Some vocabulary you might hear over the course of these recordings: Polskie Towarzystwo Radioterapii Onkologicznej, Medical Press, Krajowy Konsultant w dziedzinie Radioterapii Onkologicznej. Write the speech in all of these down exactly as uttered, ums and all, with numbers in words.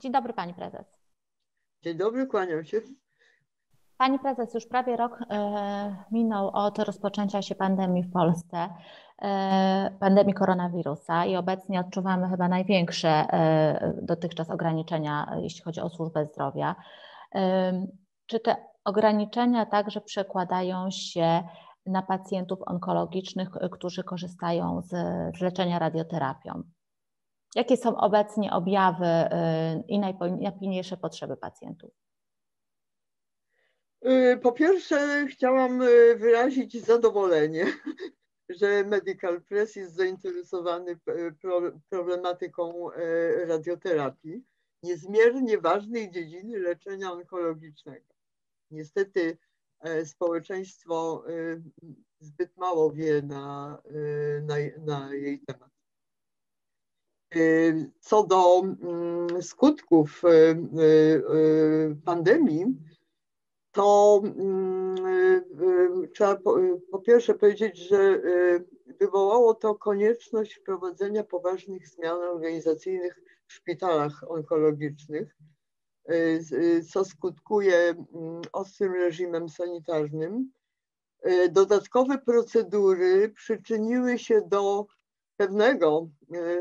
Dzień dobry, pani prezes. Dzień dobry, kłaniam się. Pani prezes, już prawie rok minął od rozpoczęcia się pandemii w Polsce, pandemii koronawirusa i obecnie odczuwamy chyba największe dotychczas ograniczenia, jeśli chodzi o służbę zdrowia. Czy te ograniczenia także przekładają się na pacjentów onkologicznych, którzy korzystają z, z leczenia radioterapią? Jakie są obecnie objawy i najpilniejsze potrzeby pacjentów? Po pierwsze, chciałam wyrazić zadowolenie, że Medical Press jest zainteresowany problematyką radioterapii, niezmiernie ważnej dziedziny leczenia onkologicznego. Niestety społeczeństwo zbyt mało wie na, na, na jej temat. Co do skutków pandemii, to trzeba po pierwsze powiedzieć, że wywołało to konieczność wprowadzenia poważnych zmian organizacyjnych w szpitalach onkologicznych, co skutkuje ostrym reżimem sanitarnym. Dodatkowe procedury przyczyniły się do pewnego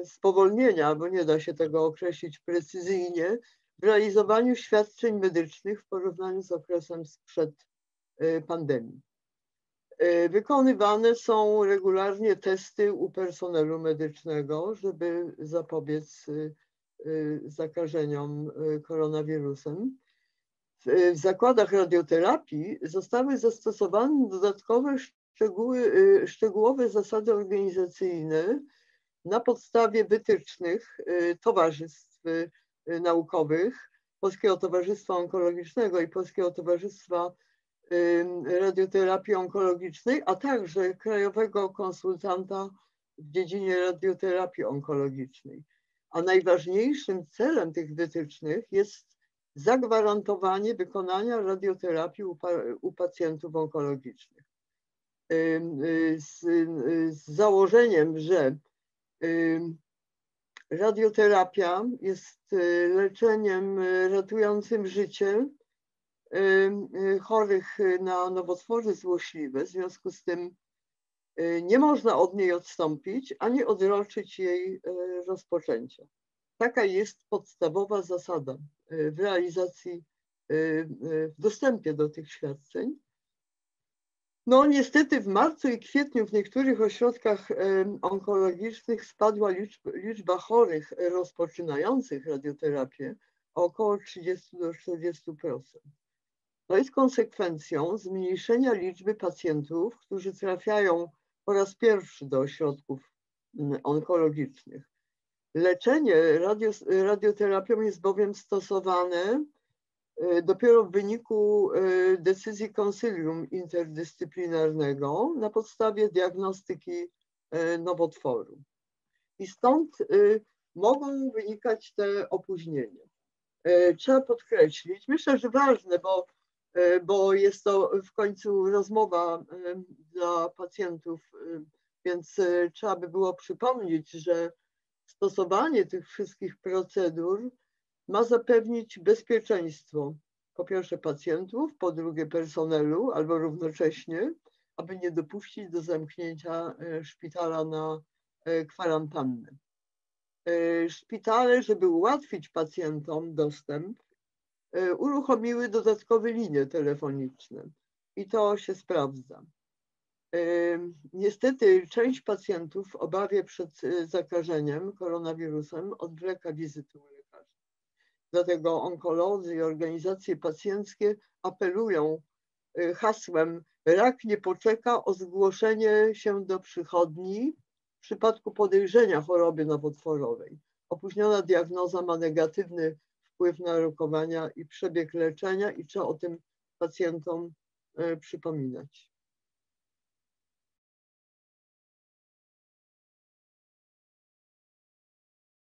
spowolnienia, bo nie da się tego określić precyzyjnie, w realizowaniu świadczeń medycznych w porównaniu z okresem sprzed pandemii. Wykonywane są regularnie testy u personelu medycznego, żeby zapobiec zakażeniom koronawirusem. W zakładach radioterapii zostały zastosowane dodatkowe szczegóły, szczegółowe zasady organizacyjne na podstawie wytycznych towarzystw naukowych, Polskiego Towarzystwa Onkologicznego i Polskiego Towarzystwa Radioterapii Onkologicznej, a także Krajowego Konsultanta w dziedzinie radioterapii onkologicznej. A najważniejszym celem tych wytycznych jest zagwarantowanie wykonania radioterapii u, pa, u pacjentów onkologicznych. Z, z założeniem, że radioterapia jest leczeniem ratującym życie chorych na nowotwory złośliwe. W związku z tym nie można od niej odstąpić, ani odroczyć jej rozpoczęcia. Taka jest podstawowa zasada w realizacji, w dostępie do tych świadczeń. No niestety w marcu i kwietniu w niektórych ośrodkach onkologicznych spadła liczba chorych rozpoczynających radioterapię o około trzydzieści do czterdziestu procent. To jest konsekwencją zmniejszenia liczby pacjentów, którzy trafiają po raz pierwszy do ośrodków onkologicznych. Leczenie radio, radioterapią jest bowiem stosowane dopiero w wyniku decyzji konsylium interdyscyplinarnego na podstawie diagnostyki nowotworu. I stąd mogą wynikać te opóźnienia. Trzeba podkreślić, myślę, że ważne, bo, bo jest to w końcu rozmowa dla pacjentów, więc trzeba by było przypomnieć, że stosowanie tych wszystkich procedur ma zapewnić bezpieczeństwo, po pierwsze pacjentów, po drugie personelu, albo równocześnie, aby nie dopuścić do zamknięcia szpitala na kwarantannę. Szpitale, żeby ułatwić pacjentom dostęp, uruchomiły dodatkowe linie telefoniczne i to się sprawdza. Niestety część pacjentów w obawie przed zakażeniem koronawirusem odwleka wizyty u lekarzy. Dlatego onkolodzy i organizacje pacjenckie apelują hasłem „Rak nie poczeka” o zgłoszenie się do przychodni w przypadku podejrzenia choroby nowotworowej. Opóźniona diagnoza ma negatywny wpływ na rokowania i przebieg leczenia i trzeba o tym pacjentom przypominać.